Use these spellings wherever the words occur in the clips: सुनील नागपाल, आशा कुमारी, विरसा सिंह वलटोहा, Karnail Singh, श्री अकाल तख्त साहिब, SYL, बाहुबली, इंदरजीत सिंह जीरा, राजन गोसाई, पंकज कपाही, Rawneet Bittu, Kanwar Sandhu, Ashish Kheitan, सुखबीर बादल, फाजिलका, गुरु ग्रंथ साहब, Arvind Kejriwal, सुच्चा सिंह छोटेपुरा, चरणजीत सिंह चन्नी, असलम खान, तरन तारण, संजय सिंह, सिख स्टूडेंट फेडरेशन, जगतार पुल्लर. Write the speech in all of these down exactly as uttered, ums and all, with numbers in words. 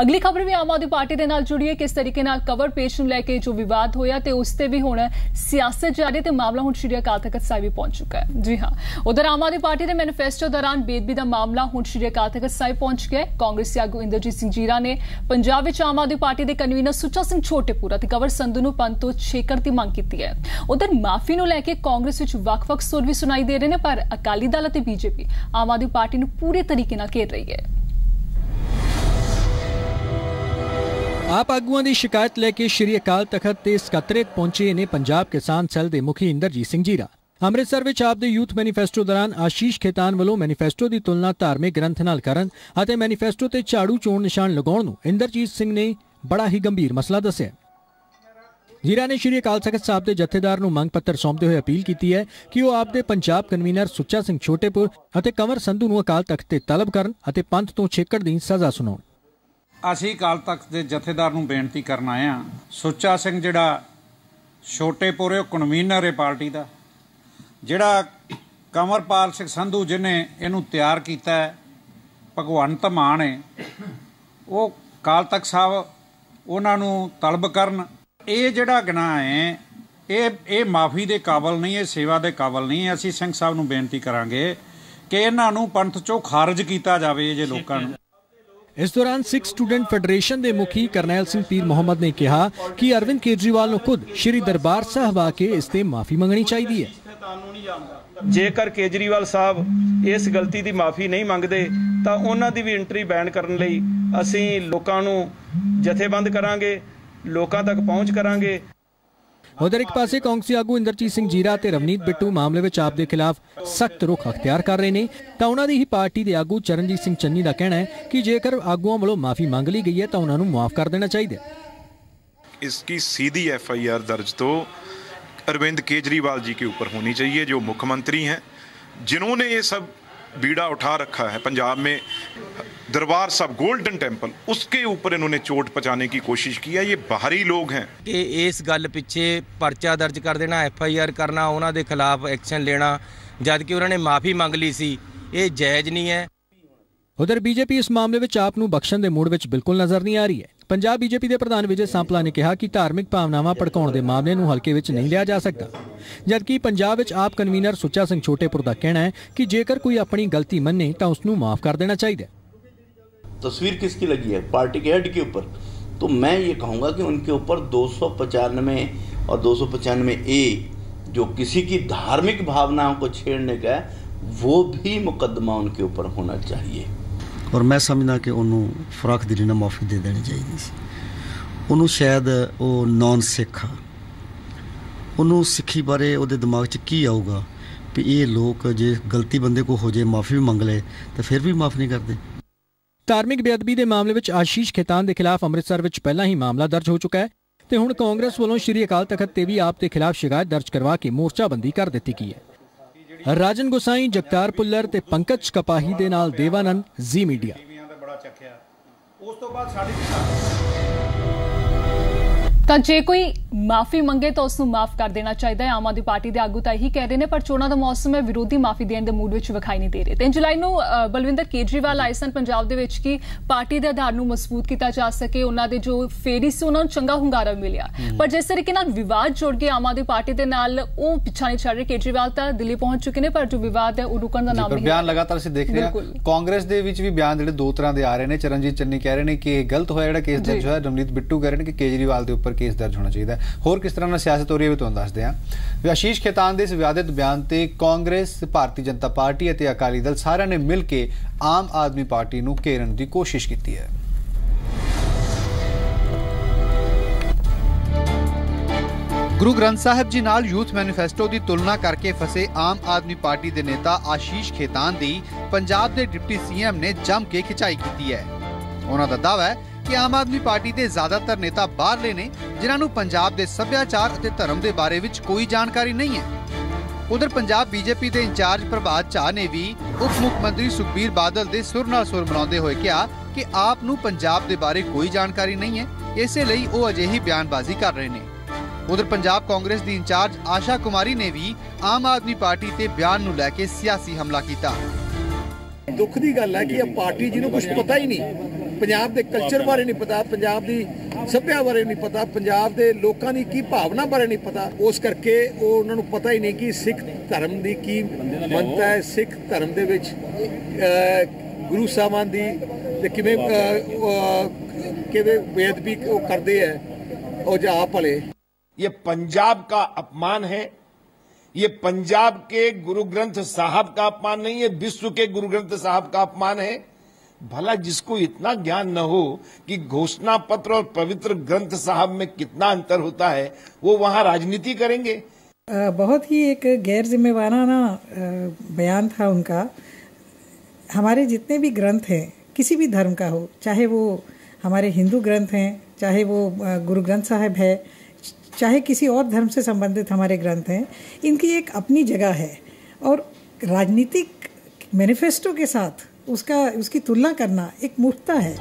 अगली खबर भी आम आदमी पार्टी के नाल जुड़ी है। किस तरीके नाल कवर पेज लैके जो विवाद होया ते उसते भी हुण सियासत जारी ते मामला हुण श्री अकाल तख्त साहिब भी पहुंच चुका है। जी हाँ, उधर आम आदमी पार्टी के मैनीफेस्टो दौरान बेदबी का मामला हुण श्री अकाल तख्त साहिब पहुंच गया। कांग्रेस आगू इंदरजीत सिंह जीरा ने पंजाब में आम आदमी पार्टी के कन्वीनर सुचा सिंह छोटेपुरा ते कंवर संधू नूं पंथ तों छेकण की मांग की है। उधर माफी नूं लैके कांग्रेस विच वख-वख सुर भी सुनाई दे रहे हैं, पर अकाली दल ते बीजेपी आम आदमी पार्टी नूं पूरे तरीके नाल घेर रही है। आप आगुआं की शिकायत लैके श्री अकाल तखत ते सकत्तरेत पहुंचे ने पंजाब किसान सैल के मुखी इंदरजीत सिंह जीरा। अमृतसर में आप दे यूथ मैनीफेस्टो दौरान आशीष खेतान वालों मैनीफेस्टो की तुलना धार्मिक ग्रंथ नाल करन अते मैनीफेस्टो ते झाड़ू चोण निशान लगाउण नूं इंदरजीत सिंह ने बड़ा ही गंभीर मसला दस्सिआ। जीरा ने श्री अकाल तख्त साहब के जथेदार नूं मंग पत्र सौंपते हुए अपील की है कि वह आपके पंजाब कन्वीनर सुच्चा सिंह छोटेपुर अते कंवर संधू नूं अकाल तख्त ते तलब करन अते पंथ तों छेकड़ दी सज़ा सुणाउण। ਅਸੀਂ ਅਕਾਲ ਤਖਤ ਦੇ ਜਥੇਦਾਰ ਨੂੰ ਬੇਨਤੀ ਕਰਨ ਆਏ ਹਾਂ। ਸੁੱਚਾ ਸਿੰਘ ਜਿਹੜਾ ਛੋਟੇਪੁਰੇ ਉਹ ਕਨਵੀਨਰ ਹੈ ਪਾਰਟੀ ਦਾ, ਜਿਹੜਾ ਕੰਵਰਪਾਲ ਸਿੰਘ ਸੰਧੂ ਜਿਹਨੇ ਇਹਨੂੰ ਤਿਆਰ ਕੀਤਾ ਹੈ ਭਗਵੰਤ ਮਾਨ ਹੈ, ਉਹ ਅਕਾਲ ਤਖਤ ਸਾਹਿਬ ਉਹਨਾਂ ਨੂੰ ਤਲਬ ਕਰਨ। ਇਹ ਜਿਹੜਾ ਗੁਨਾਹ ਹੈ ਇਹ ਇਹ ਮਾਫੀ ਦੇ ਕਾਬਲ ਨਹੀਂ, ਇਹ ਸੇਵਾ ਦੇ ਕਾਬਲ ਨਹੀਂ ਹੈ। ਅਸੀਂ ਸਿੰਘ ਸਾਹਿਬ ਨੂੰ ਬੇਨਤੀ ਕਰਾਂਗੇ ਕਿ ਇਹਨਾਂ ਨੂੰ ਪੰਥ ਚੋਂ ਖਾਰਜ ਕੀਤਾ ਜਾਵੇ। ਜੇ ਲੋਕਾਂ ਨੂੰ इस दौरान सिख स्टूडेंट फेडरेशन के मुखी करनैल सिंह पीर मोहम्मद ने कहा कि अरविंद केजरीवाल को खुद श्री दरबार साहब आके इसते माफी मंगनी चाहिए है। जेकर केजरीवाल साहब इस गलती की माफी नहीं मंगते तो उन्होंने भी एंट्री बैन करने लई असी लोगों नूं जथेबंद करांगे, लोगों तक पहुँच करांगे। उधर एक पासे कांग्रेसी आगू इंदरजीत सिंह जीरा ते रवनीत बिट्टू मामले विच आपदे खिलाफ सख्त रुख अख्तियार कर रहे हैं। तो उन्होंने ही पार्टी के आगू चरणजीत सिंह चन्नी का कहना है कि जेकर आगुओं वालों माफ़ी मांग ली गई है तो उन्होंने मुआफ़ कर देना चाहिए। इसकी सीधी एफ आई आर दर्ज तो अरविंद केजरीवाल जी के ऊपर होनी चाहिए, जो मुख्यमंत्री हैं, जिन्होंने ये सब बीड़ा उठा रखा है। पंजाब में दरबार साहब गोल्डन टेंपल, उसके ऊपर इन्होंने चोट पहुंचाने की कोशिश की है। ये बाहरी लोग हैं कि इस गल पिछे परचा दर्ज कर देना, एफ आई आर करना, उन्होंने खिलाफ एक्शन लेना, जबकि उन्होंने माफ़ी मंग ली सी, ये जायज़ नहीं है। उधर बीजेपी इस मामले में आप नूं बख्शन के मूड में बिल्कुल नज़र नहीं आ रही है। पंजाब बीजेपी के प्रधान विजय सांपला ने कहा कि धार्मिक भावनावां भड़काउण के मामले नूं हल्के विच नहीं लिया जा सकता, जबकि पंजाब विच आप कन्वीनर सुच्चा सिंह छोटेपुर का कहना है कि जेकर कोई अपनी गलती मन्ने तो उसनूं माफ़ कर देना चाहिए। तस्वीर किसकी लगी है? पार्टी के हेड के ऊपर। तो मैं ये कहूँगा कि उनके ऊपर दो सौ पचानवे और दो सौ पचानवे ए जो किसी की धार्मिक भावनाओं को छेड़ने का है, वो भी मुकदमा उनके ऊपर होना चाहिए। और मैं समझना कि उन्होंने फराख दिली ना माफ़ी दे देनी चाहिए। उन्होंने शायद वो नॉन सिख आ, उन्होंने सिखी बारे वो दिमाग च की आऊगा कि ये लोग जे गलती बंदे को हो जाए माफ़ी भी मंग ले तो फिर भी माफ़ नहीं करते। धार्मिक बेअदबी के मामले में आशीष खेतान के खिलाफ अमृतसर में पहला ही मामला दर्ज हो चुका है तो हुण कांग्रेस वालों श्री अकाल तख्त ते भी आप के खिलाफ शिकायत दर्ज करवा के मोर्चाबंदी कर दी गई है। राजन गोसाई, जगतार पुल्लर ते पंकज कपाही दे नाल देवानंद, जी मीडिया। तो जे कोई माफ़ी मंगे तो उसनूं माफ़ कर देना चाहिए। आम आदमी पार्टी के आगू तो यही कह रहे हैं, पर चोणों का मौसम है, विरोधी माफ़ी देने के मूड में विखाई नहीं दे रहे। तीन जुलाई को बलविंदर केजरीवाल आए सन पंजाब दे विच कि पार्टी के आधार को मजबूत किया जा सके। उन्होंने जो फेरी से उन्होंने चंगा हुंगारा मिलिया, पर जिस तरीके नाल विवाद जुड़ गए आम आदमी पार्टी के नाल, वो पिछा नहीं छड़ रहे। केजरीवाल तो दिल्ली पहुंच चुके हैं, पर जो विवाद है वो रुकण का नाम नहीं। बयान लगातार असीं देख रहे हैं। कांग्रेस के विच भी बयान जिहड़े दो तरह के आ रहे हैं। चरणजीत चन्नी कह रहे हैं कि गलत होया जिहड़ा केस दर्ज होया, रवनीत बिट्टू कह रहे हैं कि केजरीवाल के उपर केस दर्ज होना चाहिए। होर किस तरह सियासत हो रही है तो दसदे हां। आशीष खेतान के इस विवादित बयान से कांग्रेस, भारतीय जनता पार्टी और अकाली दल सारे ने मिल के आम आदमी पार्टी को घेरन की कोशिश की है। गुरु ग्रंथ साहब जी नाल यूथ मैनीफेस्टो की तुलना करके फसे आम आदमी पार्टी के नेता आशीष खेतान की पंजाब के डिप्टी सीएम ने जम के खिंचाई की है। उन्होंने दावा है कि आम आदमी पार्टी के ज्यादातर नेता बाहरले ने जिन्होंने पंजाब के सभ्याचार और धर्म के बारे में कोई जानकारी नहीं है। उधर पंजाब बीजेपी के इंचार्ज प्रभात झा ने भी उप मुख्यमंत्री सुखबीर बादल के सुर नाल सुर मिलाते हुए कहा कि आप नूं पंजाब के बारे कोई जानकारी नहीं है, इसे लई वो अजेही बयानबाजी कर रहे हैं। उधर पंजाब कांग्रेस की इंचार्ज आशा कुमारी ने भी आम आदमी पार्टी के बयान नूं लैके सियासी हमला किया। दुख की गल है कि पार्टी जिन्होंने कुछ पता ही नहीं पंजाब के कल्चर बारे नहीं पता, पंजाब की सभ्या बारे नहीं पता, पंजाब के लोगों की की भावना बारे नहीं पता, उस करके वो उन्होंने पता ही नहीं कि सिख धर्म की की मानता है, सिख धर्म के गुरु साहबान की किवें किवें बेअदबी करते हैं और जा आप वाले। ये पंजाब का अपमान है, ये पंजाब के गुरु ग्रंथ साहब का अपमान नहीं है, विश्व के गुरु ग्रंथ साहब का अपमान है। भला जिसको इतना ज्ञान न हो कि घोषणा पत्र और पवित्र ग्रंथ साहब में कितना अंतर होता है, वो वहां राजनीति करेंगे। बहुत ही एक गैर जिम्मेवाराना बयान था उनका। हमारे जितने भी ग्रंथ हैं किसी भी धर्म का हो, चाहे वो हमारे हिंदू ग्रंथ हैं, चाहे वो गुरु ग्रंथ साहब है, चाहे किसी और धर्म से संबंधित हमारे ग्रंथ हैं, इनकी एक अपनी जगह है और राजनीतिक मैनिफेस्टो के साथ उसका उसकी तुलना करना एक मूर्खता है।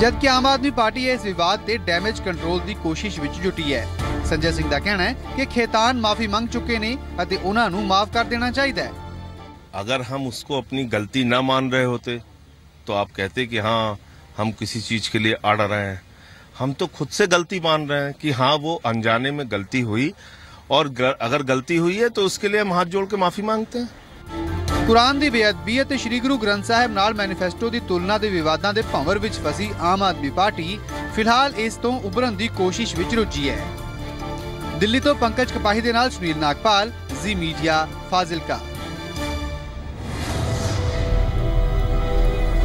जबकि आम आदमी पार्टी इस विवाद से डैमेज कंट्रोल की कोशिश विच जुटी है। संजय सिंह का कहना है कि खेतान माफी मांग चुके ने अते उन्हां नूं माफ कर देना चाहिए। अगर हम उसको अपनी गलती ना मान रहे होते तो आप कहते कि हाँ हम किसी चीज के लिए अड़ रहे हैं, हम तो खुद से गलती मान रहे हैं कि हाँ वो अनजाने में गलती हुई और अगर गलती हुई है तो उसके लिए हम हाथ जोड़ के माफी मांगते हैं। कुरान की बेअदबी ते श्री गुरु ग्रंथ साहिब नाल मैनीफेस्टो की तुलना के विवादां दे भंवर विच फसी आम आदमी पार्टी फिलहाल इस तों उभरन की कोशिश विच रुझी है। दिल्ली तो पंकज कपाही दे नाल सुनील नागपाल, जी मीडिया, फाजिलका।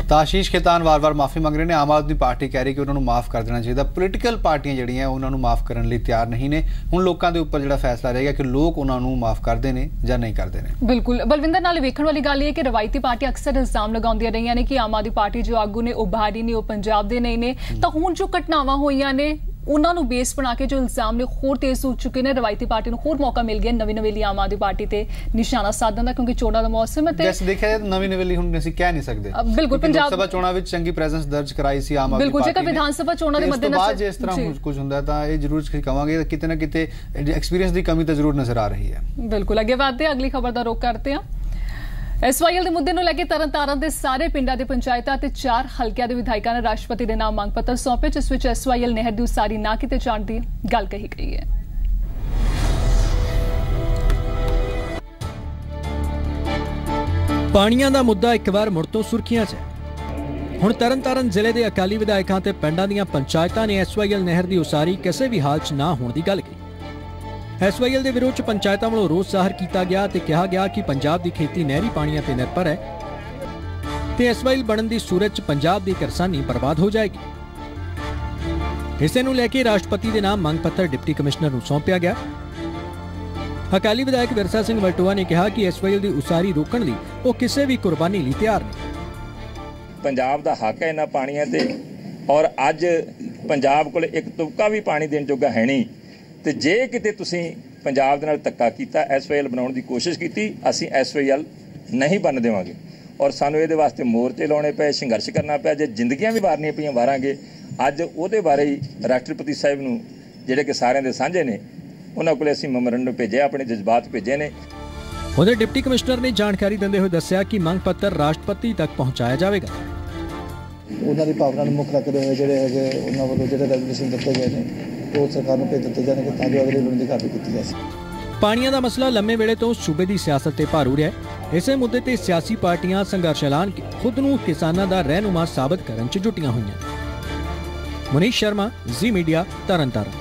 तो आशीष खेतान वार वार माफ़ी मंग रहे हैं। आम आदमी पार्टी कह रही कि उन्होंने माफ़ कर देना चाहिए। पोलिटिकल पार्टियां जड़ियाँ उन्होंने माफ़ करने लिए तैयार नहीं ने। हुण लोगों के उपर जो फैसला रहेगा कि लोग उन्होंने माफ़ करते हैं या नहीं करते हैं। बिल्कुल बलविंदर, नाल वेखण वाली गल है कि रवायती पार्टियां अक्सर इल्जाम लगाउंदियां रहियां ने कि आम आदमी पार्टी जो आगू ने वो बाहरी ने, वो पंजाब दे नहीं ने। तां हुण जो घटनावां होईयां ने उन्होंने बेस बना के जो इल्जाम ने होर तेज हो चुके हैं। रवायती पार्टी को होर मौका मिल गया नवी नवेली आम आदमी पार्टी से निशाना साधन का, क्योंकि चोणों का मौसम है। नवी नवेली हम असीं कह नहीं सकते। बिल्कुल पंजाब सभा चोणों में चंगी प्रेजेंस दर्ज कराई सी आम आदमी पार्टी। बिल्कुल जेकर विधानसभा चोणों के मद्देनजर जिस तरह कुछ हुंदा तां इह जरूर कहांगे किते ना किते एक्सपीरियंस की कमी तो जरूर नजर आ रही है। बिल्कुल अगे वधदे अगली खबर का रुख करते हैं। एस वाई एल के मुद्दे को लेकर तरन तारण के सारे पिंडों की पंचायतों और चार हल्कों के विधायकों ने राष्ट्रपति के नाम मांग पत्र सौंपे, जिस विच एस वाई एल नहर की उसारी ना किए जाने की गल कही गई है। पानियां दा मुद्दा एक बार मुड़ तो सुर्खियां च है। हुण तरन तारण जिले के अकाली विधायकों और पिंडों दी पंचायतों ने एस वाई एल नहर की उसारी किसी भी हाल च ना होने की गल कही। एस वाई एल के विरोध पंचायतों वालों रोस जाहिर किया गया ते कहा गया कि पंजाब की खेती नहरी पानियों पर निर्भर है ते एस वाई एल बनन की सूरत पंजाब की किसानी बर्बाद हो जाएगी। इसे लेके राष्ट्रपति के नाम मांग पत्र डिप्टी कमिश्नर को सौंपया गया। अकाली विधायक विरसा सिंह वलटोहा ने कहा कि एस वाई एल की उसारी रोकने लिए वो किसी भी कुर्बानी लिए तैयार नहीं। पंजाब का हक है इन्हां पानियों ते और अज पंजाब कोल एक तुबका भी पानी देने जोगा है नहीं। तो जे किते तुसीं पंजाब दे नाल धक्का कीता, एस वाई एल बनाने की कोशिश की, असीं एस वाई एल नहीं बन देवांगे और सानूं इहदे वास्ते मोर्चे लाने पे, संघर्ष करना पे, जे जिंदगियां भी वारनियां पईयां वारांगे। अज उहदे बारे ही राष्ट्रपति साहिब नूं जिहड़े कि सारिआं दे सांझे ने उहनां कोल असीं मेमोरेंडम भेजे, अपने जज्बात भेजे ने। उहदे डिप्टी कमिश्नर ने जानकारी दिंदे होए दस्सिआ कि मंग पत्र राष्ट्रपति तक पहुंचाया जाएगा। उन्होंने भावना को मुख रखते हुए जोड़े है उन्होंने जो रेजोल्यूशन दिए गए हैं तो सरकार को भेज दिए जाएंगे ताकि अगली रणनीति कार्रवाई की जा सके। पानियां का मसला लंबे वेले तो सूबे की सियासत ते भारू रहा है। इसे मुद्दे ते सियासी पार्टियां संघर्ष ऐलान के खुद नूं किसानां दा रहनुमा साबित करन च जुटियां होईयां। मनीष शर्मा, जी मीडिया, तरनतारन।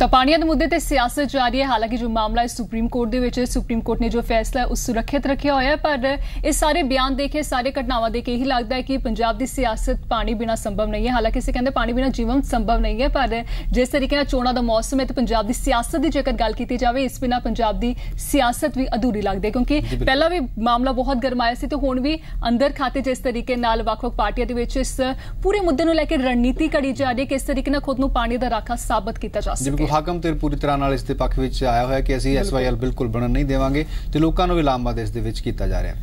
तो पानियां के मुद्दे ते सियासत जारी है। हालांकि जो मामला है सुप्रीम कोर्ट दे विच है, सुप्रीम कोर्ट ने जो फैसला है उस सुरक्षित रखिया होया है, पर इस सारे बयान देखे सारे घटनावां देख के यही लगता है कि पंजाब की सियासत पानी बिना संभव नहीं है। हालांकि इसे कहते पानी बिना जीवन संभव नहीं है, पर जिस तरीके चोणों का मौसम है तो पंजाब की सियासत की जेकर गल की जाए इस बिना पंजाब की सियासत भी अधूरी लगती है, क्योंकि पहला भी मामला बहुत गरमाया से तो हुण भी अंदर खाते जिस तरीके वख-वख पार्टियां दे विच इस पूरे मुद्दे को लैके रणनीति घड़ी जा रही है कि इस तरीके खुद नूं पानी का राखा साबित किया जा सके। हाकम तिर पूरी तरह नाल इस दे पक्ष विच आया होया कि असीं एस वाई एल बिल्कुल बनन नहीं देवांगे ते लोकां नूं भी लामबंद इस दे विच कीता जा रिहा।